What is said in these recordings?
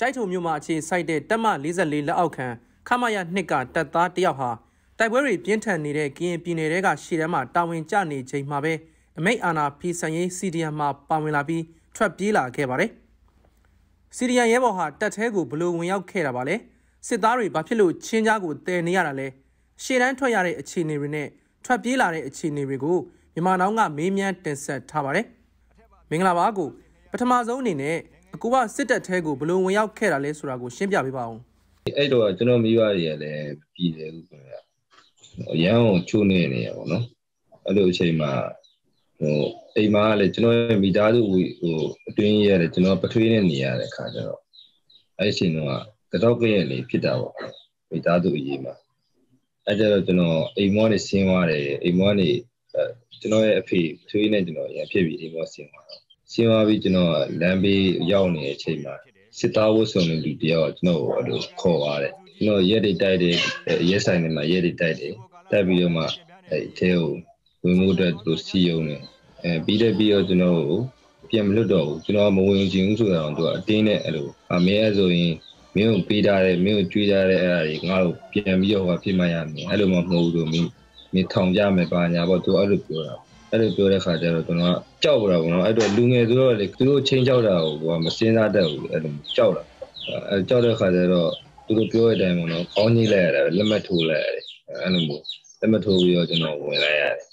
ကျိုက်ထုံမြို့မှာအခြေစိုက်တဲ့တပ်မ44လက်အောက်ခံခမရ2ကတပ်သားတယောက်ဟာတိုက်ပွဲတွေပြင်းထန်နေတဲ့ကရင်ပြည်နယ်ထဲကရှေ့တန်းမှာတာဝန်ကျနေချိန်မှာပဲအမိန့်အာဏာဖီဆန်ရေး CDM မှာပါဝင်လာပြီးထွက်ပြေးလာခဲ့ပါတယ်။ CDM ရဲဘော်ဟာတပ်ထဲကိုဘလို့ဝင်ရောက်ခဲ့တာပါလဲ။စစ်သားတွေဘာဖြစ်လို့ချင်းကြားကိုတည်နေရတာလဲ။ရှေ့တန်းထွက်ရတဲ့အခြေအနေတွေနဲ့ထွက်ပြေးလာတဲ့အခြေအနေတွေကိုမြန်မာနောင်းကမေးမြန်းတင်ဆက်ထားပါတယ်။မင်္ဂလာပါကိုပထမဆုံးအနေနဲ့အကူကစစ်တပ်ထဲကိုဘလို့ဝင်ရောက်ခဲ့တာလဲဆိုတာကိုရှင်းပြပေးပါဦး။အဲ့တော့ကျွန်တော်မိဘတွေလည်းပြည်တယ်လို့ပြောရရန်ကိုချိုးနေနေရပါတော့။အဲ့လိုအချိန်မှာဟိုအိမ်မှာလည်းကျွန်တော်ရဲ့မိသားစုဟိုအတွင်းရတဲ့ကျွန်တော်ပထွေးနဲ့နေရတဲ့ခါကျတော့အဲ့အချိန်တော့ကတော့ကရဲ့နေဖြစ်တာပေါ့မိသားစုအရေးမှာအဲ့ကျတော့ကျွန်တော်အိမ်မောနေဆင်းသွားတယ်အိမ်မောနေကျွန်တော်ရဲ့အဖေပထွေးနဲ့ကျွန်တော်ရဖြစ်ပြီးအိမ်မောဆင်းသွားတော့ဆင်းသွားပြီးကျွန်တော်လမ်းဘေးရောက်နေတဲ့အချိန်မှာစစ်သားဝတ်စုံလူတယောက်ကျွန်တော်အဲ့လိုခေါ်သွားတယ်ကျွန်တော်ရက်တွေတိုက်တယ်ရက်ဆိုင်တွေမှာရက်တွေတိုက်တယ်တိုက်ပြီးတော့မှအဲ့ထဲကိုဝင်မှုအတွက်သူစီယုံနေအဲပြီးတော့ကျွန်တော်ကိုပြန်မလွတ်တော့ဘူးကျွန်တော်မဝင်ချင်ဘူးဆိုတော့သူကအတင်းနဲ့အဲ့လိုအမေအဲ့ဆိုရင်မင်းကိုပေးထားတယ်မင်းကိုကြွေးထားတယ်အဲ့ဒါကြီးငါ့ကိုပြန်ပြီးတော့ဟောဖြစ်မှရမယ်အဲ့လိုမှမဟုတ်ဘူးလို့မင်းထောင်ကြမယ်ပါညာပေါ့သူအဲ့လိုပြောတာအဲ့လိုပြောတဲ့ခါကျတော့ကျွန်တော်ကကြောက်တာပေါ့နော်အဲ့တော့လူငယ်ဆိုတော့လေသူတို့ချင်းကြောက်တာကိုကမစင်စားတတ်ဘူးအဲ့လိုကြောက်တာအဲ့ကြောက်တဲ့ခါကျတော့သူတို့ပြောတဲ့အတိုင်းပေါ့နော်ခေါင်းကြီးလိုက်ရတယ်လက်မထိုးလိုက်ရတယ်အဲ့လိုမျိုးလက်မထိုးပြီးတော့ကျွန်တော်ဝင်လိုက်ရတယ်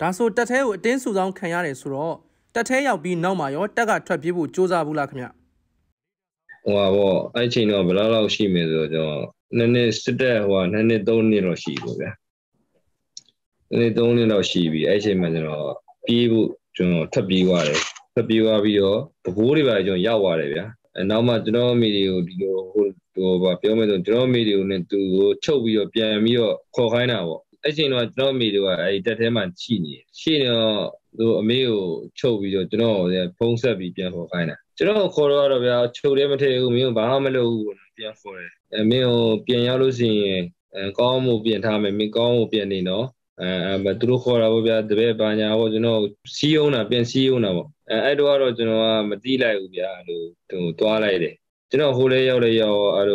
ဒါဆိုတက်သေးကိုအတင်းစုဆောင်ခံရတယ်ဆိုတော့တက်သေးရောက်ပြီးနောက်မှာရောတက်ကထွက်ပြေးဖို့စူးစမ်းဘူးလားခင်ဗျဟိုပါဗောအဲ့ချိန်တော့ဘယ်လောက်ရှိမယ်ဆိုတော့ကျွန်တော်နှစ်နှစ်စစ်တက်ဟိုနှစ်နှစ်သုံးနှစ်တော့ရှိပြီဗျာနှစ်နှစ်သုံးနှစ်တော့ရှိပြီအဲ့ချိန်မှာကျွန်တော်ပြေးဖို့ကျွန်တော်ထွက်ပြေးသွားတယ်ထွက်ပြေးသွားပြီးတော့ပကိုးတွေပါကျွန်တော်ရောက်သွားတယ်ဗျာနောက်မှကျွန်တော်မိတွေကိုဒီလိုဟိုပါပြောမယ်ဆိုကျွန်တော်မိတွေကိုနဲ့သူကိုချုပ်ပြီးတော့ပြန်ပြီးတော့ခေါ်ခိုင်းတာဗောအဲ့ချိန်တော့ကျွန်တော်အမေတို့ကအဲ့တက်ထဲမှာရှိနေတော့သူအမေကိုချုပ်ပြီးတော့ကျွန်တော်ဖုန်းဆက်ပြီးပြန်ခေါ်ခိုင်းတာကျွန်တော်ခေါ်တော့ဗျာချုပ်တယ်မထည့်ဘူးမင်းဘာမှမလုပ်ဘူးပြန်ခေါ်တယ်အမင်းကိုပြန်ရောက်လို့ရှိရင်ကောင်းမှုပြန်ထားမယ်မင်းကောင်းမှုပြန်နေတော့သူတို့ခေါ်တာပေါ့ဗျာတပည့်ပါညာပေါ့ကျွန်တော်စီးအောင်တာပြန်စီးအောင်တာပေါ့အဲ့တော့ကတော့ကျွန်တော်ကမတိလိုက်ဘူးဗျာဟိုသွားလိုက်တယ်ကျွန်တော်ဟိုလေးရောက်အဲ့လိ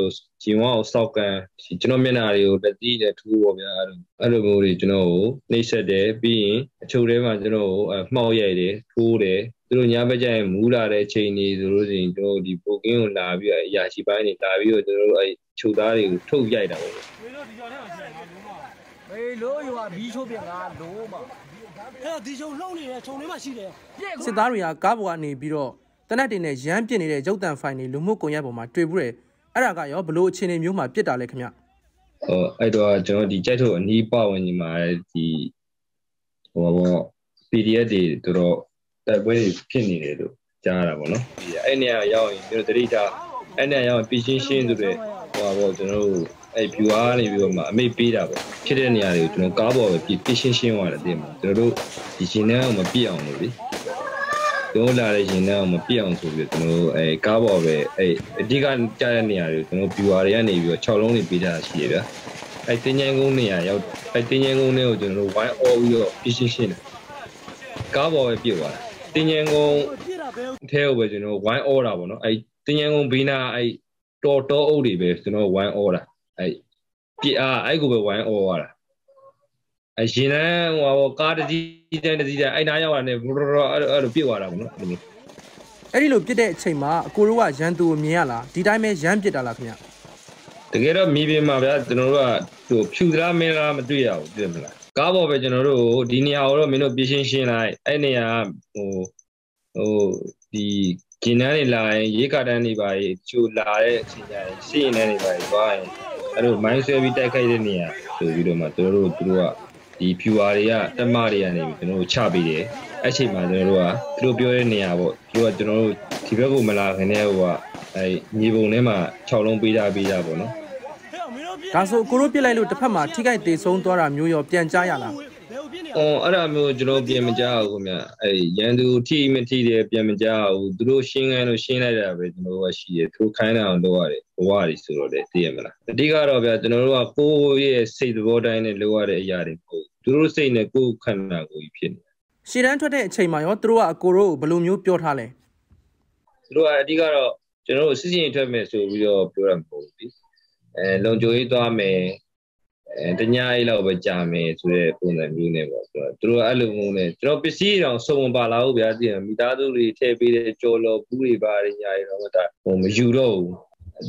ုဂျင်ဝါကိုစောက်ကန်ကျွန်တော်မျက်နှာတွေကိုလက်သီးနဲ့ထူပေါ့ဗျာအဲ့လိုမျိုးတွေကျွန်တော်ကိုနှိပ်စက်တယ်ပြီးရင်အချုပ်ထဲမှာကျွန်တော်ကိုမှောက်ရိုက်တယ်ထိုးတယ်သူတို့ညာဘက်ကျရင်မူးလာတဲ့အချိန်တွေဆိုလို့ရှိရင်ကျွန်တော်ဒီပိုကင်းကိုလာပြီးအရာရှိပိုင်းတွေလာပြီးတော့ကျွန်တော်အဲ့ချုပ်သားတွေကိုထုတ်ရိုက်တာပေါ့ဘေးလို့ယူပါဘီချိုးပြန်ကလို့မအဲ့ဒီချုံလှုပ်နေတဲ့ခြုံလေးမှရှိတယ်စစ်သားတွေကကားပေါ်ကနေပြီးတော့တနက်တင်နဲ့ရမ်းပြစ်နေတဲ့ရုပ်သံဖိုင်တွေလူမှုကွန်ရက်ပေါ်မှာတွေ့ဘူးတယ်အဲ့ဒါကရောဘလို့အခြေအနေမျိုးမှာပြစ်တာလဲခင်ဗျဟိုအဲ့တော့ကျွန်တော်ဒီကြိုက်ထုတ်အနီးပတ်ဝန်းကျင်မှာဒီဟိုဘော PDF တွေတော်တော်တိုက်ပွဲတွေဖြစ်နေတယ်လို့ကြားတာပေါ့နော်အဲ့နေရာရောက်ရင်ကျွန်တော်တတိတာအဲ့နေရာရောက်ပြီးရှင်းဆိုတဲ့ဟိုဘောကျွန်တော်အဲ့ viewer နေပြီးတော့မှအမိတ်ပေးတာပေါ့ဖြစ်တဲ့နေရာတွေကိုကျွန်တော်ကားပေါ်ပဲပြီးရှင်းသွားတယ်တင်မှာကျွန်တော်တို့ဒီရှင်တန်းအောင်မပြစ်အောင်လို့လေကျွန်တော်လာတဲ့ရင်တော့မပြအောင်ဆိုပြီးကျွန်တော်အဲကားပေါ်ပဲအဲအဓိကကြားတဲ့နေရာတွေကျွန်တော် viewer တွေကနေပြီးတော့6လုံးနေပေးတာရှိရဗျာအဲတင်ញံကုန်းနေရာရောက်အဲတင်ញံကုန်းတွေကိုကျွန်တော် wide all ပြီးတော့ပြီးရှင်းတယ်ကားပေါ်ပဲပြစ်သွားတာတင်ញံကုန်းထဲကိုပဲကျွန်တော် wide all တာပေါ့နော်အဲတင်ញံကုန်းဘေးနာအဲတော်အုပ်တွေပဲကျွန်တော် wide all တာအဲပြစ်အားအဲကိုပဲ wide all ရတာအရှင်လန်းဟိုကားတစီတန်းအဲ့နားရောက်လာနေအဲ့လိုပြစ်သွားတာပေါ့နော်အဲ့ဒီလိုပြစ်တဲ့အချိန်မှာအကိုတို့ကရန်သူကိုမြင်ရလားဒီတိုင်းပဲရန်ပြစ်တာလားခင်ဗျတကယ်တော့မိပင်မှာဗျာကျွန်တော်တို့ကဟိုဖြူသလားမင်းလားမတွေ့ရဘူးပြစ်မလားကားပေါ်ပဲကျွန်တော်တို့ဒီနေရာကိုတော့မင်းတို့ပြင်းရှင်းလိုက်အဲ့နေရာဟိုဒီဂျင်းတန်းတွေလာရင်ရေကာတန်းတွေပါရေးချိုလာတဲ့အချိန်ကြရင်စီးရင်တွေပါရေးပါရင်အဲ့လိုမိုင်းဆွဲပြီးတိုက်ခိုက်တဲ့နေရာဆိုပြီးတော့မှသူတို့ကဒီ viewer တွေကတက်မတွေကနေပြီးကျွန်တော်တို့ချပေးတယ်အဲ့ချိန်မှာကျွန်တော်တို့ကသူတို့ပြောတဲ့နေရာပေါ့သူတို့ကကျွန်တော်တို့ဒီဘက်ကိုမလာခင်တည်းဟိုကအဲ့မြေပုံထဲမှာ6လုံးပေးတာပေါ့နော်ဒါဆိုကိုရိုးပြစ်လိုက်လို့တစ်ဖက်မှာထိခိုက်သေးဆုံးသွားတာမျိုးရောပြန်ကြားရလားအော်အဲ့ဒါမျိုးကျွန်တော်ပြန်မကြားဘူးခင်ဗျအဲ့ရန်သူထိတယ်ပြန်မကြားဘူးသူတို့ရှင်းခိုင်းလို့ရှင်းလိုက်တာပဲကျွန်တော်တို့ကရှိတယ်သူခိုင်းတာအောင်လုပ်ရတယ်ဘဝတွေဆိုတော့လေသိရမလားအဓိကတော့ဗျာကျွန်တော်တို့ကကိုယ့်ရဲ့စိတ်သဘောတိုင်းနဲ့လုပ်ရတဲ့အရာတွေပေါ့သူတို့စိတ်နဲ့ကိုယ်ခန္ဓာကိုယ်ကြီးဖြစ်နေတာရှည်တန်းထွက်တဲ့အချိန်မှာရောသူတို့ကအကိုတို့ကိုဘယ်လိုမျိုးပြောထားလဲသူတို့ကအဓိကတော့ကျ ကျွန်တော်တို့စစ်စစ်ထွက်မယ်ဆိုပြီးတော့ပြောရမှာပေါ့လေအဲလုံခြုံရေးသွားမယ်အဲတညာအိတ်လောက်ပဲကြာမယ်ဆိုတဲ့ပုံစံမျိုးနဲ့ပေါ့ကျွန်တော်တို့အဲ့လိုမျိုးနဲ့ကျွန်တော်ပစ္စည်းတောင်စုံပါလာဟုတ်ဗျာသိရမိသားစုတွေထည့်ပေးတဲ့ကြော်လော်ပူးတွေပါတွေညာတွေတော့ဟိုမယူတော့ဘူး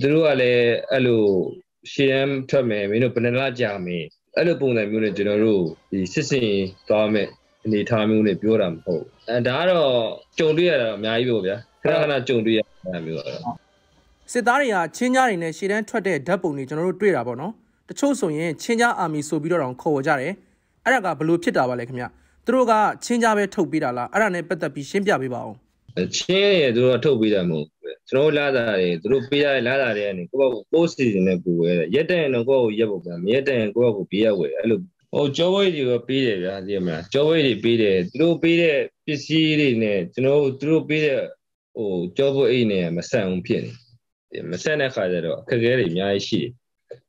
သူတို့ကလည်းအဲ့လိုရှေ့မ်းထွက်မယ်မင်းတို့ဘယ်နှစ်လကြာမယ်အဲ့လိုပုံစံမျိုးနဲ့ကျွန်တော်တို့ဒီစစ်စင်သွားမယ်အနေထားမျိုးနဲ့ပြောတာမဟုတ်အဲဒါကတော့ကြုံတွေ့ရတာအများကြီးပဲဗျာခဏခဏကြုံတွေ့ရတာမျိုးတော့စစ်သားတွေကချင်းကြားတွေနဲ့ရှေ့တန်းထွက်တဲ့ဓာတ်ပုံတွေကျွန်တော်တို့တွေ့တာပေါ့နော်တချို့ဆိုရင်ချင်းကြားအာမီဆိုပြီးတော့တောင်ခေါ်ကြတယ်အဲ့ဒါကဘလို့ဖြစ်တာပါလဲခင်ဗျသူတို့ကချင်းကြားပဲထုတ်ပေးတာလားအဲ့ဒါနဲ့ပတ်သက်ပြီးရှင်းပြပေးပါအောင်ချင်းရသူတို့ထုတ်ပေးတာမဟုတ်ကျွန်တော်လာတာတွေသူတို့ပေးရလာတာတွေကနေကိုယ့်ဘက်ကိုပိုးစီစဉ်နေပူရဲရက်တဲ့ရင်တော့ကိုယ့်ကိုရက်ပုံပြန်မရက်တဲ့ရင်ကိုယ့်ဘက်ကိုပေးရဝယ်အဲ့လိုဟိုကြောဝိတ်တွေကပေးတယ်ဗျာသိရမလားကြောဝိတ်တွေပေးတယ်သူတို့ပေးတဲ့ပစ္စည်းတွေနဲ့ကျွန်တော်သူတို့ပေးတဲ့ဟိုကြောဝိတ်အိတ်နဲ့မဆန်အောင်ဖြစ်နေမဆန်တဲ့ခါကျတော့အခက်အခဲတွေအများကြီးရှိတယ်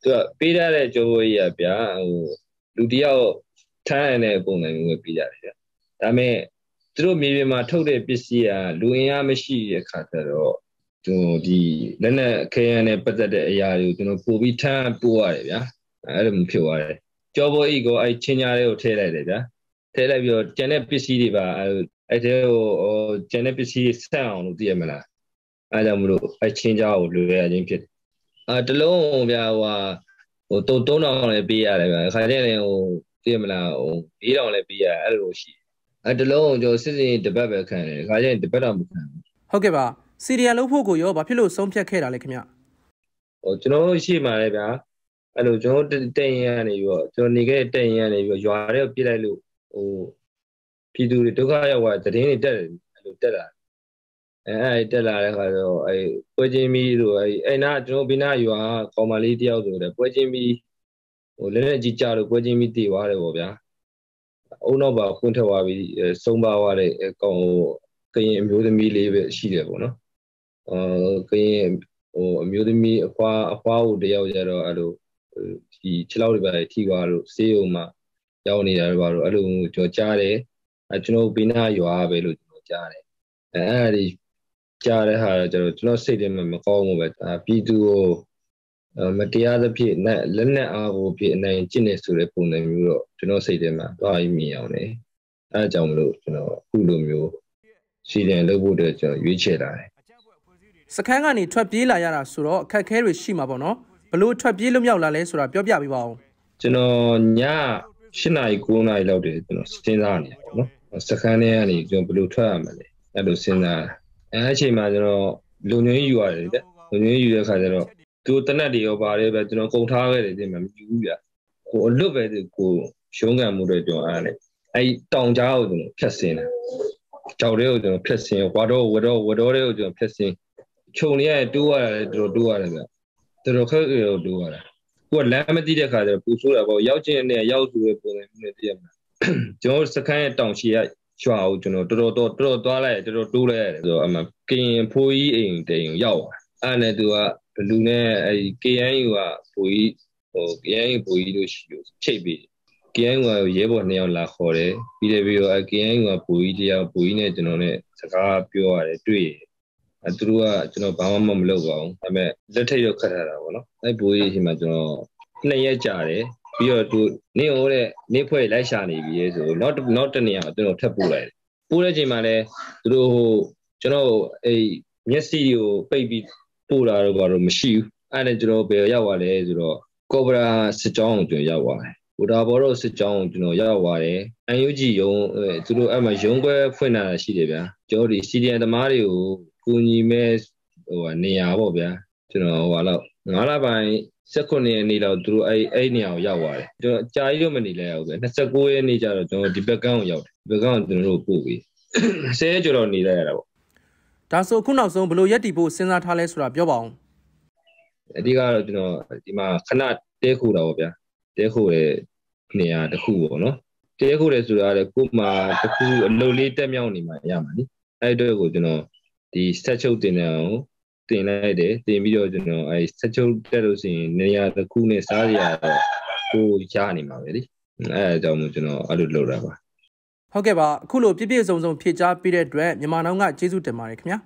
သူကပေးရတဲ့ကြောဝိတ်ရဗျာဟိုလူတယောက်ထမ်းရတဲ့ပုံစံမျိုးပဲပေးရတယ်ဗျာဒါပေမဲ့သူတို့မြေပြင်မှာထုတ်တဲ့ပစ္စည်းကလူအင်အားမရှိတဲ့ခါကျတော့သူဒီလက်နဲ့ခဲရန်နဲ့ပတ်သက်တဲ့အရာတွေကိုကျွန်တော်ပို့ပြီးထမ်းပို့ရတယ်ဗျာအဲ့လိုမျိုးဖြစ်သွားတယ်ကြောဘောအိကိုအဲ့ချင်းညာလေးကိုထည့်လိုက်တယ်ဗျာထည့်လိုက်ပြီးတော့ကျန်တဲ့ပစ္စည်းတွေပါအဲ့ထဲကိုကျန်တဲ့ပစ္စည်းဆက်အောင်လို့သိရမလားအဲ့ဒါမလို့အဲ့ချင်းညာကိုလွယ်ရခြင်းဖြစ်တယ်အာတလုံးဗျာဟို3000လည်းပေးရတယ်ဗျာခါကျရင်ဟိုသိရမလားဟို4000လည်းပေးရအဲ့လိုရှိအဲ့တလုံးကျွန်တော်စစ်စစ်တပတ်ပဲခံတယ်ခါကျရင်တပတ်တော့မခံဘူးဟုတ်ကဲ့ပါစီရီယာလုပ်ဖို့ကိုရောဘာဖြစ်လို့ဆုံးဖြတ်ခဲ့တာလဲခင်ဗျဟိုကျွန်တော်တို့ရှိမှာလေဗျာအဲ့လိုကျွန်တော်တင်ရင်ကနေပြီးတော့ကျွန်တော်နေခဲ့တင်ရင်ကနေပြီးတော့ရွာတွေကိုပြစ်လိုက်လို့ဟိုပြည်သူတွေဒုက္ခရောက်သွားတဲ့တင်းတွေတက်တယ်အဲ့လိုတက်လာအဲ့တက်လာတဲ့ခါကျတော့အဲ့ပွဲချင်းမီတို့အဲ့နာကျွန်တော်ဘိနာရွာကောင်မလေးတယောက်ဆိုတဲ့ပွဲချင်းမီဟိုလက်နဲ့ကြီးကြလို့ပွဲချင်းမီတည်သွားတယ်ပေါ့ဗျာအုံတော့ပါခွန်းထွက်သွားပြီးဆုံးပါသွားတဲ့ကောင်ဟိုကရင်အမျိုးသမီးလေးပဲရှိတယ်ပေါ့နော်ကရင်ဟိုအမျိုးသမီးအဖွားကိုတယောက်ကြတော့အဲ့လိုဒီခြေလောက်တွေပါထိသွားလို့ဆေးရုံမှာရောက်နေတာတွေပါလို့အဲ့လိုကြော်ကြားတယ်ကျွန်တော်ဘေးနားရွာပဲလို့ကျွန်တော်ကြားတယ်အဲ့ဒါကြားတဲ့ဟာတော့ကျွန်တော်စိတ်ထဲမှာမကောင်းဘူးပဲပြည်သူကိုမတရားသဖြင့်လက်နက်အားကိုဖြင့်အနိုင်ကျင့်နေဆိုတဲ့ပုံစံမျိုးတော့ကျွန်တော်စိတ်ထဲမှာသွားပြီးမြင်အောင်လေအဲ့ဒါကြောင့်မလို့ကျွန်တော်အခုလိုမျိုးစီရင်လုပ်ဖို့အတွက်ကျွန်တော်ရွေးချယ်လာတယ်စခန်းကနေထွက်ပြေးလာရတာဆိုတော့အခက်အခဲတွေရှိမှာပေါ့နော်ဘလို့ထွက်ပြေးလွတ်မြောက်လာလဲဆိုတာပြောပြပေးပါအောင်ကျွန်တော်ည8:00-9:00လောက်တည်းကျွန်တော်စဉ်းစားနေပါတော့နော်စခန်းထဲကနေကျွန်တော်ဘလို့ထွက်ရမလဲအဲ့လိုစဉ်းစားအဲ့အချိန်မှာကျွန်တော်လုံငွေယူရတယ်ဗျလုံငွေယူတဲ့ခါကျတော့သူတနက်တွေရောပါတယ်ဗျကျွန်တော်ကုန်ထားခဲ့တယ်ပြင်မှာမယူဘူးဗျကိုအလွတ်ပဲကိုရုံးကန်မှုတွေကျွန်တော်အားနဲ့အဲ့တောင်ကြားကိုကျွန်တော်ဖြတ်ဆင်းတယ်ကြောက်တွေကိုကျွန်တော်ဖြတ်ဆင်းဝါတော့တွေကိုကျွန်တော်ဖြတ်ဆင်းခြုံရရတိုးရတယ်တော်တော်တိုးရတယ်ဗျတော်တော်ခက်ရောတိုးရတာကိုကလမ်းမသိတဲ့ခါကျပူဆိုးတာပေါ့ရောက်ချင်းနဲ့ရောက်သူရဲ့ပုံစံမျိုးနဲ့တည့်ရမှာကျွန်တော်စခန်းရဲ့တောင်ရှိရရွာကိုကျွန်တော်တော်တော်သွားလိုက်တော်တော်တိုးလိုက်ရတယ်ဆိုတော့အမှကရင်ဖိုးကြီးအိမ်တိမ်ရောက်သွားအဲ့နဲ့သူကဘလူနဲ့အဲ့ KNU ကဖိုးကြီးဟို KNU ဖိုးကြီးတို့ရှိလို့ချိန်ပြီး KNU ကရဲဘော်2ယောက်လာခေါ်တယ်ပြီးတော့ KNU ကဖိုးကြီးတရားဖိုးကြီးနဲ့ကျွန်တော်နဲ့စကားပြောရတယ်တွေ့သူတို့ကကျွန်တော်ဘာမှမလုပ်ပါဘူးဒါပေမဲ့လက်ထိတ်တော့ခတ်ထားတာပေါ့နော်အဲ့ဘိုးကြီးအချိန်မှာကျွန်တော်2 ရက်ကြာတယ်ပြီးတော့သူနေဟိုတဲ့နေဖွဲ့လိုက်ရှာနေပြီလေဆိုနောက်တနေ့ကကျွန်တော်ထပ်ပို့လိုက်တယ်ပို့တဲ့အချိန်မှာလည်းသူတို့ဟိုကျွန်တော်အဲ့မျက်စိကိုပိတ်ပြီးပို့တာတော့ဘာလို့မရှိဘူးအဲ့ဒါကျွန်တော်ဘယ်ရောက်သွားလဲဆိုတော့ကော်ဘရာစစ်ကြောင်းကိုကျွန်တော်ရောက်သွားတယ်ဟိုဒါဘောတော့စစ်ကြောင်းကိုကျွန်တော်ရောက်သွားတယ်NUG ရုံးသူတို့အဲ့မှာရုံးခွဲဖွင့်လာတာရှိတယ်ဗျာကျွန်တော်ဒီ CDN သမားတွေကိုကိုညီမဲ့ဟိုနေရာပေါ့ဗျာကျွန်တော်ဟိုလောက်9လပိုင်း19ရက်နေ့လောက်သူတို့အဲ့နေရာကိုရောက်သွားတယ်ကျွန်တော်ကြာကြီးတော့မနေလဲဟုတ်ပဲ29ရက်နေ့ကျတော့ကျွန်တော်ဒီဘက်ကန်ကိုရောက်တယ်ဘက်ကန်ကိုကျွန်တော်တို့ပို့ပြီး10ကျော်တော့နေလိုက်ရတာပေါ့ဒါဆိုအခုနောက်ဆုံးဘယ်လိုရက်တည်ဖို့စဉ်းစားထားလဲဆိုတာပြောပါအောင်အဓိကတော့ကျွန်တော်ဒီမှာခဏတဲခိုးတာပေါ့ဗျာတဲခိုးတဲ့နေရာတစ်ခုပေါ့နော်တဲခိုးတယ်ဆိုတာကကိုမှတစ်ခုအလုပ်လေးတက်မြောက်နေမှရမှာလေအဲ့အတွက်ကိုကျွန်တော်ဒီဆက်ချုပ်တင်တယ်ကိုတင်လိုက်တယ်တင်ပြီးတော့ကျွန်တော်အဲဆက်ချုပ်တက်လို့ဆိုရင်နေရာတစ်ခုနဲ့စားရတော့ကိုရနိုင်မှာပဲလေအဲအကြောင်းမျိုးကျွန်တော်အဲ့လိုလုပ်တာပါဟုတ်ကဲ့ပါအခုလိုပြည့်ပြည့်စုံစုံဖြည့်ချပေးတဲ့အတွက်မြန်မာနိုင်ငံကကျေးဇူးတင်ပါတယ်ခင်ဗျာ